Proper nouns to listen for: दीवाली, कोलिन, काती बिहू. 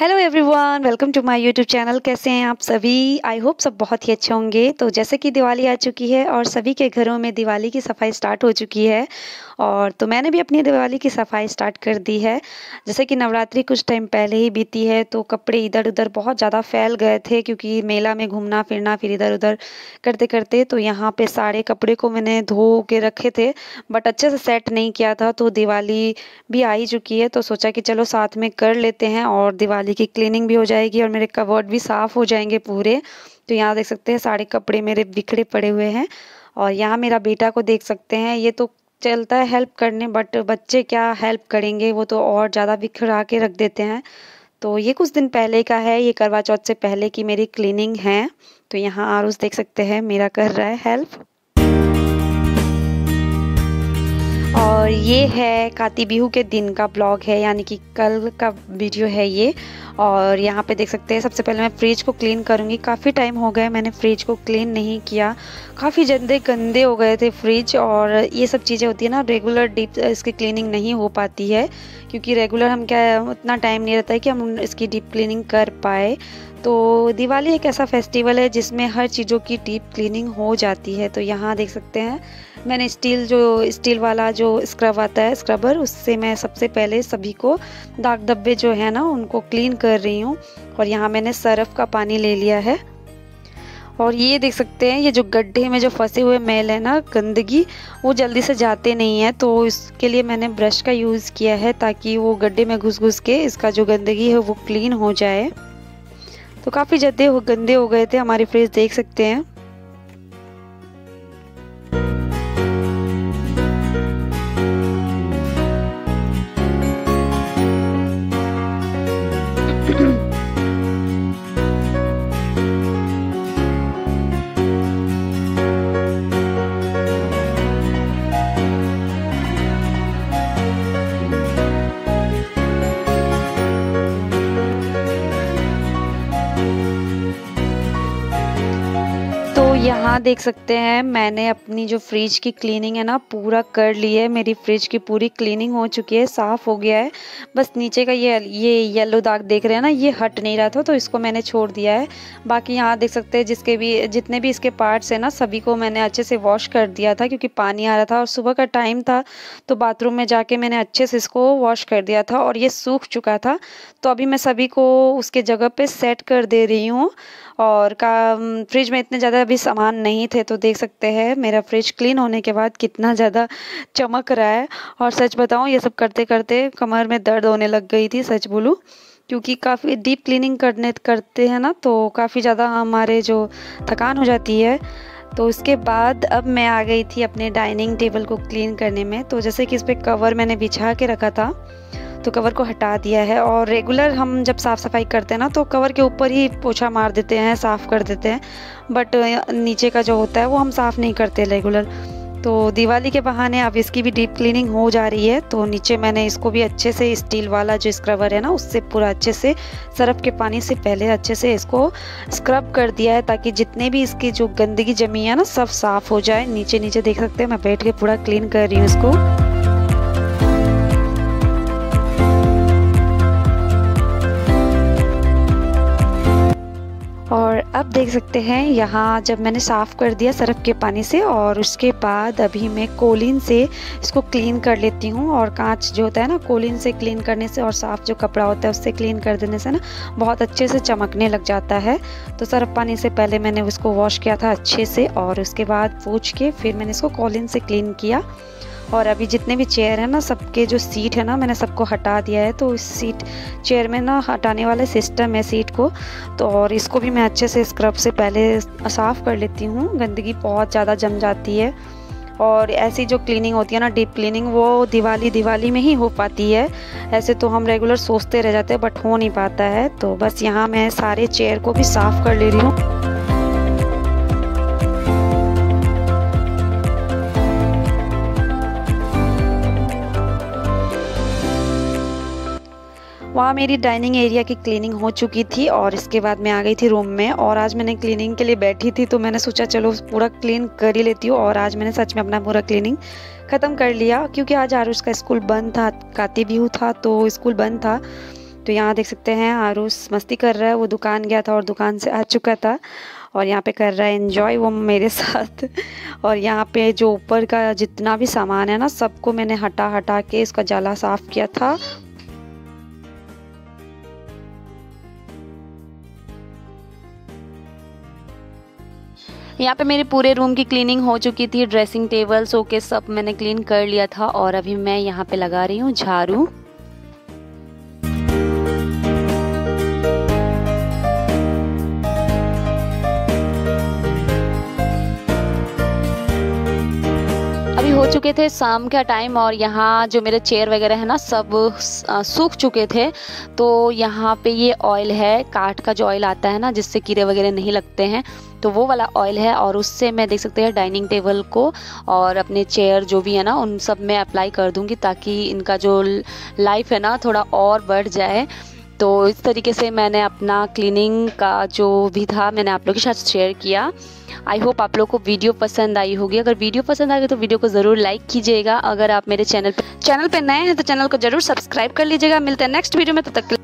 Hello everyone, welcome to my YouTube channel. कैसे हैं आप सभी? आई होप सब बहुत ही अच्छे होंगे। तो जैसे कि दिवाली आ चुकी है और सभी के घरों में दिवाली की सफाई स्टार्ट हो चुकी है, और तो मैंने भी अपनी दिवाली की सफाई स्टार्ट कर दी है। जैसे कि नवरात्रि कुछ टाइम पहले ही बीती है, तो कपड़े इधर उधर बहुत ज़्यादा फैल गए थे, क्योंकि मेला में घूमना फिरना फिर इधर उधर करते करते, तो यहाँ पर सारे कपड़े को मैंने धो के रखे थे बट अच्छे से सेट नहीं किया था। तो दिवाली भी आ ही चुकी है, तो सोचा कि चलो साथ में कर लेते हैं और दिवाली की क्लीनिंग भी हो जाएगी और मेरे कवर्ड भी साफ हो जाएंगे पूरे। तो यहाँ देख सकते हैं सारे कपड़े मेरे बिखरे पड़े हुए हैं, और यहाँ मेरा बेटा को देख सकते हैं, ये तो चलता है हेल्प करने, बट बच्चे क्या हेल्प करेंगे, वो तो और ज़्यादा बिखरा के रख देते हैं। तो ये कुछ दिन पहले का है, ये करवा चौथ से पहले की मेरी क्लीनिंग है। तो यहाँ आरुष देख सकते हैं मेरा कर रहा है हेल्प। और ये है काती बिहू के दिन का ब्लॉग है, यानी कि कल का वीडियो है ये। और यहाँ पे देख सकते हैं सबसे पहले मैं फ्रिज को क्लीन करूँगी। काफ़ी टाइम हो गया मैंने फ्रिज को क्लीन नहीं किया, काफ़ी गंदे हो गए थे फ्रिज। और ये सब चीज़ें होती है ना, रेगुलर डीप इसकी क्लीनिंग नहीं हो पाती है, क्योंकि रेगुलर हम क्या उतना टाइम नहीं रहता है कि हम इसकी डीप क्लीनिंग कर पाए। तो दिवाली एक ऐसा फेस्टिवल है जिसमें हर चीज़ों की डीप क्लीनिंग हो जाती है। तो यहाँ देख सकते हैं मैंने स्टील वाला जो स्क्रब आता है, स्क्रबर, उससे मैं सबसे पहले सभी को दाग धब्बे जो है ना उनको क्लीन कर रही हूँ। और यहाँ मैंने सर्फ का पानी ले लिया है। और ये देख सकते हैं ये जो गड्ढे में जो फंसे हुए मैल है ना, गंदगी, वो जल्दी से जाते नहीं है। तो इसके लिए मैंने ब्रश का यूज़ किया है, ताकि वो गड्ढे में घुस घुस के इसका जो गंदगी है वो क्लीन हो जाए। तो काफ़ी गंदे हो गए थे हमारे फ्रिज, देख सकते हैं। यहाँ देख सकते हैं मैंने अपनी जो फ्रिज की क्लीनिंग है ना पूरा कर ली है। मेरी फ्रिज की पूरी क्लीनिंग हो चुकी है, साफ़ हो गया है। बस नीचे का ये येलो दाग देख रहे हैं ना, ये हट नहीं रहा था, तो इसको मैंने छोड़ दिया है। बाकी यहाँ देख सकते हैं जितने भी इसके पार्ट्स हैं ना, सभी को मैंने अच्छे से वॉश कर दिया था, क्योंकि पानी आ रहा था और सुबह का टाइम था। तो बाथरूम में जाके मैंने अच्छे से इसको वॉश कर दिया था और ये सूख चुका था। तो अभी मैं सभी को उसके जगह पर सेट कर दे रही हूँ। और फ्रिज में इतने ज़्यादा अभी सामान नहीं थे, तो देख सकते हैं मेरा फ्रिज क्लीन होने के बाद कितना ज़्यादा चमक रहा है। और सच बताऊं, ये सब करते करते कमर में दर्द होने लग गई थी, सच बोलूं, क्योंकि काफ़ी डीप क्लीनिंग करते हैं ना, तो काफ़ी ज़्यादा हमारे जो थकान हो जाती है। तो उसके बाद अब मैं आ गई थी अपने डाइनिंग टेबल को क्लीन करने में। तो जैसे कि इस पर कवर मैंने बिछा के रखा था, तो कवर को हटा दिया है। और रेगुलर हम जब साफ़ सफाई करते हैं ना, तो कवर के ऊपर ही पोछा मार देते हैं, साफ़ कर देते हैं, बट नीचे का जो होता है वो हम साफ़ नहीं करते रेगुलर। तो दिवाली के बहाने अब इसकी भी डीप क्लीनिंग हो जा रही है। तो नीचे मैंने इसको भी अच्छे से स्टील वाला जो स्क्रबर है ना, उससे पूरा अच्छे से सर्फ के पानी से पहले अच्छे से इसको स्क्रब कर दिया है, ताकि जितने भी इसकी जो गंदगी जमी है ना सब साफ़ हो जाए। नीचे देख सकते हैं मैं बैठ के पूरा क्लीन कर रही हूँ इसको। और अब देख सकते हैं यहाँ जब मैंने साफ़ कर दिया सर्फ के पानी से, और उसके बाद अभी मैं कोलिन से इसको क्लीन कर लेती हूँ। और कांच जो होता है ना, कोलिन से क्लीन करने से और साफ़ जो कपड़ा होता है उससे क्लीन कर देने से ना बहुत अच्छे से चमकने लग जाता है। तो सर्फ पानी से पहले मैंने उसको वॉश किया था अच्छे से, और उसके बाद पोंछ के फिर मैंने इसको कोलिन से क्लीन किया। और अभी जितने भी चेयर है ना, सबके जो सीट है ना, मैंने सबको हटा दिया है। तो इस चेयर में ना हटाने वाला सिस्टम है सीट को, तो और इसको भी मैं अच्छे से स्क्रब से पहले साफ़ कर लेती हूँ, गंदगी बहुत ज़्यादा जम जाती है। और ऐसी जो क्लीनिंग होती है ना, डीप क्लीनिंग, वो दिवाली में ही हो पाती है। ऐसे तो हम रेगुलर सोचते रह जाते हैं बट हो नहीं पाता है। तो बस यहाँ मैं सारे चेयर को भी साफ़ कर ले रही हूँ। वहाँ मेरी डाइनिंग एरिया की क्लीनिंग हो चुकी थी, और इसके बाद मैं आ गई थी रूम में। और आज मैंने क्लीनिंग के लिए बैठी थी, तो मैंने सोचा चलो पूरा क्लीन कर ही लेती हूँ। और आज मैंने सच में अपना पूरा क्लीनिंग ख़त्म कर लिया, क्योंकि आज आरुष का स्कूल बंद था, काती बिहू था, तो स्कूल बंद था। तो यहाँ देख सकते हैं आरूस मस्ती कर रहा है, वो दुकान गया था और दुकान से आ चुका था और यहाँ पे कर रहा है एंजॉय वो मेरे साथ। और यहाँ पे जो ऊपर का जितना भी सामान है ना सबको मैंने हटा हटा के इसका जाला साफ़ किया था। यहाँ पे मेरे पूरे रूम की क्लीनिंग हो चुकी थी, ड्रेसिंग टेबल सोकेस सब मैंने क्लीन कर लिया था और अभी मैं यहाँ पे लगा रही हूँ झाड़ू। अभी हो चुके थे शाम का टाइम और यहाँ जो मेरे चेयर वगैरह है ना सब सूख चुके थे। तो यहाँ पे ये ऑयल है, काठ का जो ऑयल आता है ना जिससे कीड़े वगैरह नहीं लगते हैं, तो वो वाला ऑयल है और उससे मैं देख सकते हैं डाइनिंग टेबल को और अपने चेयर जो भी है ना उन सब में अप्लाई कर दूंगी ताकि इनका जो लाइफ है ना थोड़ा और बढ़ जाए। तो इस तरीके से मैंने अपना क्लीनिंग का जो भी था मैंने आप लोगों के साथ शेयर किया। आई होप आप लोगों को वीडियो पसंद आई होगी। अगर वीडियो पसंद आएगी तो वीडियो को ज़रूर लाइक कीजिएगा। अगर आप मेरे चैनल पर नए हैं तो चैनल को ज़रूर सब्सक्राइब कर लीजिएगा। मिलते हैं नेक्स्ट वीडियो में, तब तक